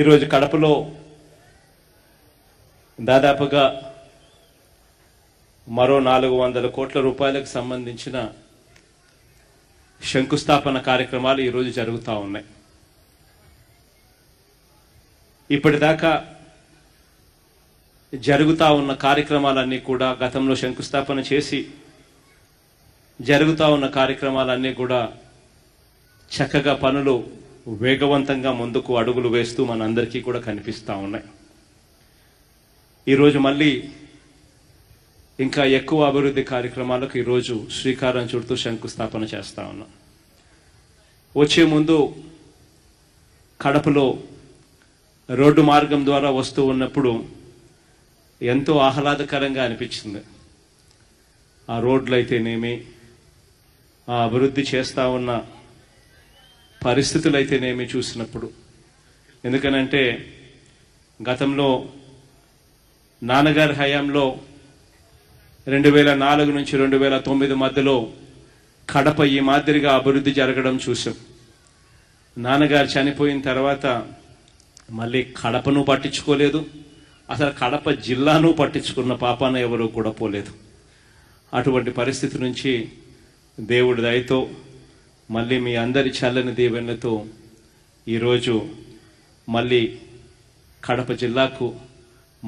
ఈరోజు కడపలో దాదాపుగా మరో 400 కోట్ల రూపాయలకు సంబంధించిన శంకుస్థాపన కార్యక్రమాలు ఈ రోజు జరుగుతా ఉన్నాయి. ఇప్పటిదాకా జరుగుతా ఉన్న కార్యక్రమాలన్నీ కూడా గతంలో శంకుస్థాపన చేసి జరుగుతా ఉన్న కార్యక్రమాలన్నీ కూడా చక్కగా పనులు వేగవంతంగా ముందుకు అడుగులు వేస్తూ మనందరికీ కూడా కనిపిస్తా ఉన్నాయి. ఈ రోజు మళ్ళీ ఇంకా ఎక్కువ అభివృద్ధి కార్యక్రమాలకు ఈ రోజు శ్రీకారం చుడుతూ శంకుస్థాపన చేస్తా ఉన్నాం. వచ్చే ముందు కడపలో రోడ్డు మార్గం ద్వారా వస్తూ ఉన్నప్పుడు ఎంతో ఆహ్లాదకరంగా అనిపించింది. ఆ రోడ్లు అయితేనేమి, ఆ అభివృద్ధి చేస్తూ ఉన్న పరిస్థితులు అయితేనేమి చూసినప్పుడు, ఎందుకనంటే గతంలో నాన్నగారి హయాంలో 2004 నుంచి 2009 మధ్యలో కడప ఈ మాదిరిగా అభివృద్ధి జరగడం చూసాం. నాన్నగారు చనిపోయిన తర్వాత మళ్ళీ కడపను పట్టించుకోలేదు, అసలు కడప జిల్లాను పట్టించుకున్న పాపాన ఎవరూ కూడా పోలేదు. అటువంటి పరిస్థితి నుంచి దేవుడి దయతో మళ్ళీ మీ అందరి చల్లని దీవెనలతో ఈరోజు మళ్ళీ కడప జిల్లాకు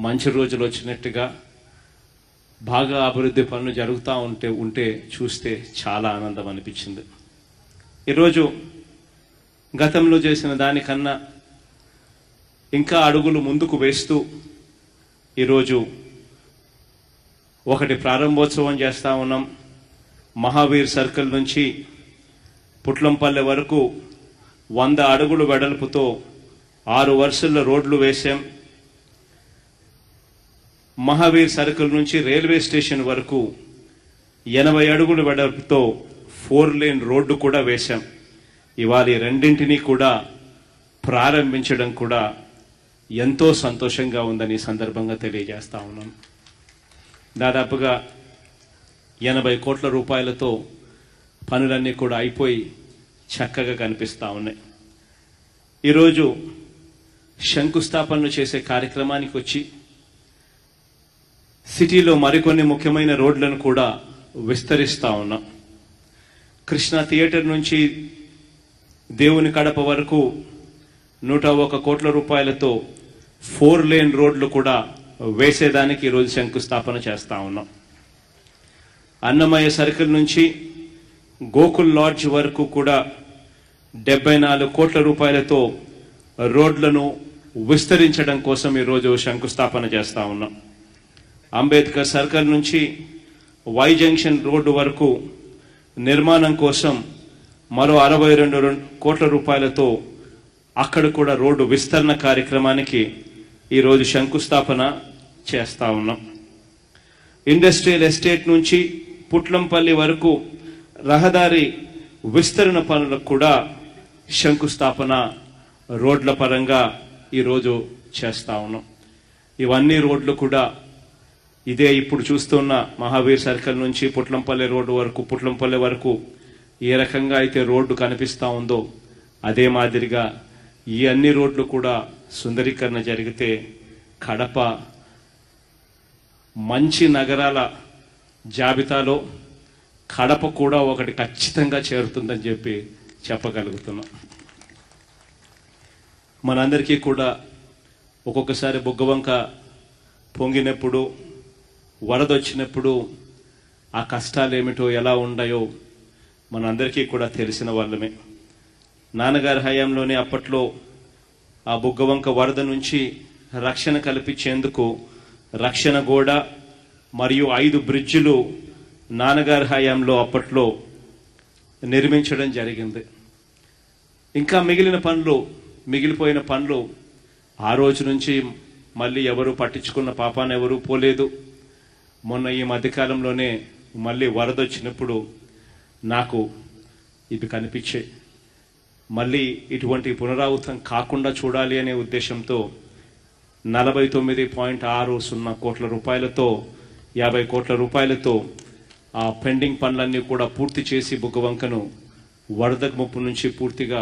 మంచి రోజులు వచ్చినట్టుగా బాగా అభివృద్ధి పనులు జరుగుతూ ఉంటే చూస్తే చాలా ఆనందం అనిపించింది. ఈరోజు గతంలో చేసిన దానికన్నా ఇంకా అడుగులు ముందుకు వేస్తూ ఈరోజు ఒకటి ప్రారంభోత్సవం చేస్తూ ఉన్నాం. మహావీర్ సర్కిల్ నుంచి పుట్లంపల్లె వరకు 100 అడుగులు వెడల్పుతో 6 వరుసల్లో రోడ్లు వేశాం. మహావీర్ సర్కిల్ నుంచి రైల్వే స్టేషన్ వరకు 80 అడుగులు వెడల్పుతో 4 లేన్ రోడ్డు కూడా వేశాం. ఇవాళ రెండింటినీ కూడా ప్రారంభించడం కూడా ఎంతో సంతోషంగా ఉందని సందర్భంగా తెలియజేస్తా ఉన్నాం. దాదాపుగా 80 కోట్ల రూపాయలతో పనులన్నీ కూడా అయిపోయి చక్కగా కనిపిస్తూ ఉన్నాయి. ఈరోజు శంకుస్థాపనలు చేసే కార్యక్రమానికి వచ్చి సిటీలో మరికొన్ని ముఖ్యమైన రోడ్లను కూడా విస్తరిస్తూ ఉన్నాం. కృష్ణా థియేటర్ నుంచి దేవుని కడప వరకు 101 కోట్ల రూపాయలతో 4 లేన్ రోడ్లు కూడా వేసేదానికి ఈరోజు శంకుస్థాపన చేస్తా ఉన్నాం. అన్నమయ్య సర్కిల్ నుంచి గోకుల్ లాడ్జ్ వరకు కూడా 74 కోట్ల రూపాయలతో రోడ్లను విస్తరించడం కోసం ఈరోజు శంకుస్థాపన చేస్తా ఉన్నాం. అంబేద్కర్ సర్కిల్ నుంచి వై జంక్షన్ రోడ్డు వరకు నిర్మాణం కోసం మరో 62 కోట్ల రూపాయలతో అక్కడ కూడా రోడ్డు విస్తరణ కార్యక్రమానికి ఈరోజు శంకుస్థాపన చేస్తా ఉన్నాం. ఇండస్ట్రియల్ ఎస్టేట్ నుంచి పుట్లంపల్లి వరకు రహదారి విస్తరణ పనులకు కూడా శంకుస్థాపన రోడ్ల పరంగా ఈరోజు చేస్తా ఉన్నాం. ఇవన్నీ రోడ్లు కూడా ఇదే ఇప్పుడు చూస్తున్న మహావీర్ సర్కిల్ నుంచి పుట్లంపల్లి వరకు ఏ రకంగా అయితే రోడ్డు కనిపిస్తూ ఉందో అదే మాదిరిగా ఈ అన్ని రోడ్లు కూడా సుందరీకరణ జరిగితే కడప మంచి నగరాల జాబితాలో కడప కూడా ఒకటి ఖచ్చితంగా చేరుతుందని చెప్పి చెప్పగలుగుతున్నాం. మనందరికీ కూడా ఒక్కొక్కసారి బుగ్గవంక పొంగినప్పుడు, వరదొచ్చినప్పుడు ఆ కష్టాలు ఏమిటో, ఎలా ఉన్నాయో మనందరికీ కూడా తెలిసిన వాళ్ళమే. నాన్నగారి హయాంలోనే అప్పట్లో ఆ బుగ్గవంక వరద నుంచి రక్షణ కల్పించేందుకు రక్షణ గోడ మరియు 5 బ్రిడ్జిలు నాన్నగారి హయాంలో అప్పట్లో నిర్మించడం జరిగింది. ఇంకా మిగిలిపోయిన పనులు ఆ రోజు నుంచి మళ్ళీ ఎవరు పట్టించుకున్న పాపాన ఎవరూ పోలేదు. మొన్న ఈ మధ్యకాలంలోనే మళ్ళీ వరద వచ్చినప్పుడు నాకు ఇవి కనిపించే మళ్ళీ ఇటువంటి పునరావృతం కాకుండా చూడాలి అనే ఉద్దేశంతో 49.60 కోట్ల రూపాయలతో 50 కోట్ల రూపాయలతో ఆ పెండింగ్ పనులన్నీ కూడా పూర్తి చేసి బుగ్గవంకను వరద ముప్పు నుంచి పూర్తిగా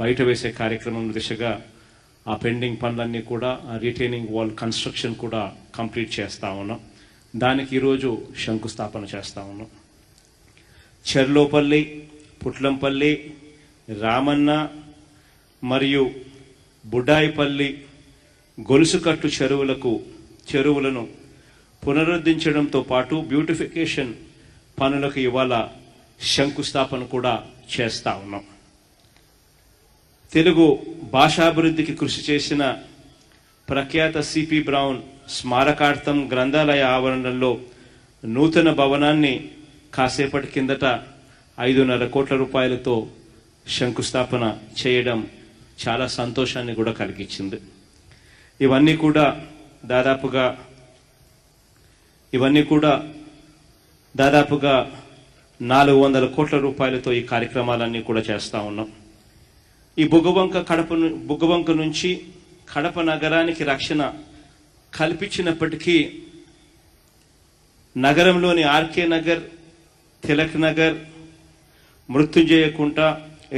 బయట వేసే కార్యక్రమం దిశగా ఆ పెండింగ్ పనులన్నీ కూడా రిటైనింగ్ వాల్ కన్స్ట్రక్షన్ కూడా కంప్లీట్ చేస్తా ఉన్నాం. దానికి ఈ రోజు శంకుస్థాపన చేస్తా ఉన్నాం. చెర్లోపల్లి, పుట్లంపల్లి, రామన్న మరియు బుడాయిపల్లి గొలుసుకట్టు చెరువులను పునరుద్ధరించడంతో పాటు బ్యూటిఫికేషన్ పనులకు ఇవాళ శంకుస్థాపన కూడా చేస్తా ఉన్నాం. తెలుగు భాషాభివృద్ధికి కృషి చేసిన ప్రఖ్యాత సిపి బ్రౌన్ స్మారకార్థం గ్రంథాలయ ఆవరణలో నూతన భవనాన్ని కాసేపటి కిందట 5.5 కోట్ల రూపాయలతో శంకుస్థాపన చేయడం చాలా సంతోషాన్ని కూడా కలిగించింది. ఇవన్నీ కూడా దాదాపుగా 400 కోట్ల రూపాయలతో ఈ కార్యక్రమాలన్నీ కూడా చేస్తా ఉన్నాం. ఈ బుగ్గవంక నుంచి కడప నగరానికి రక్షణ కల్పించినప్పటికీ నగరంలోని RK Nagar, Tilak Nagar, Mrutyunjaya Kunta,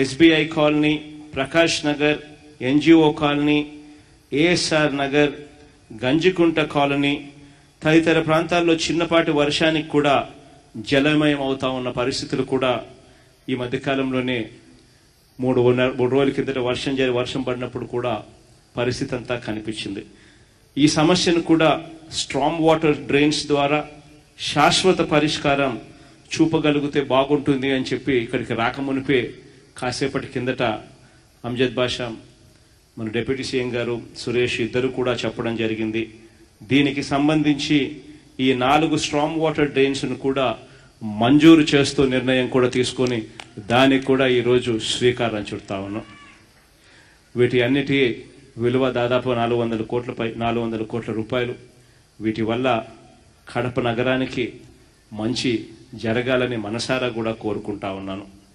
SBI colony, Prakash Nagar, NGO colony, ASR Nagar, Ganjikunta colony తదితర ప్రాంతాల్లో చిన్నపాటి వర్షానికి కూడా జలమయం అవుతా ఉన్న పరిస్థితులు కూడా ఈ మధ్యకాలంలోనే 3 రోజుల కిందట వర్షం పడినప్పుడు కూడా పరిస్థితి అంతా కనిపించింది. ఈ సమస్యను కూడా స్ట్రామ్ వాటర్ డ్రైన్స్ ద్వారా శాశ్వత పరిష్కారం చూపగలిగితే బాగుంటుంది అని చెప్పి ఇక్కడికి రాకమునిపే కాసేపటి కిందట అమ్జద్ బాషా, మన డిప్యూటీ సీఎం గారు, సురేష్ ఇద్దరు కూడా చెప్పడం జరిగింది. దీనికి సంబంధించి ఈ 4 స్ట్రామ్ వాటర్ డ్రైన్స్ను కూడా మంజూరు చేస్తూ నిర్ణయం కూడా తీసుకొని దానికి కూడా ఈరోజు స్వీకారం చుడతా ఉన్నాం. వీటి అన్నిటి విలువ దాదాపు 400 కోట్ల రూపాయలు. వీటి వల్ల కడప నగరానికి మంచి జరగాలని మనసారా కూడా కోరుకుంటా ఉన్నాను.